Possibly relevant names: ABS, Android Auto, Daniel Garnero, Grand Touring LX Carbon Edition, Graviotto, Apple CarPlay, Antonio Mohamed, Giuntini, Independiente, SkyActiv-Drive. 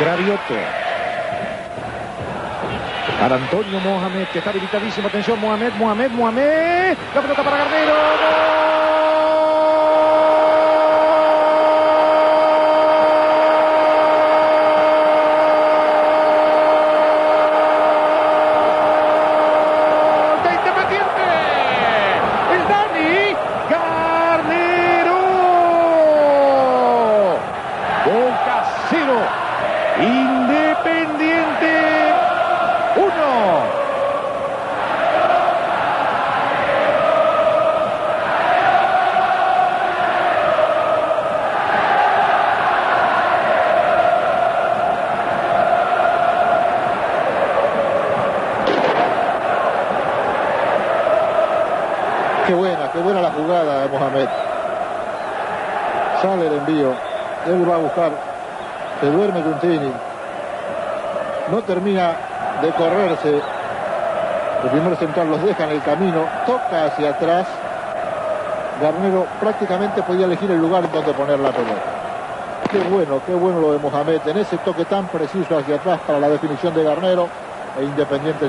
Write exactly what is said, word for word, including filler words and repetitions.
Graviotto. Para Antonio Mohamed, que está habilitadísimo. Atención, Mohamed, Mohamed, Mohamed. La pelota para Garnero. ¡Gol! Independiente uno. Qué buena, qué buena la jugada de Mohamed. Sale el envío, él va a buscar. Se duerme Giuntini. No termina de correrse. El primer central los deja en el camino. Toca hacia atrás. Garnero prácticamente podía elegir el lugar donde poner la pelota. Qué bueno, qué bueno lo de Mohamed. En ese toque tan preciso hacia atrás para la definición de Garnero e Independiente.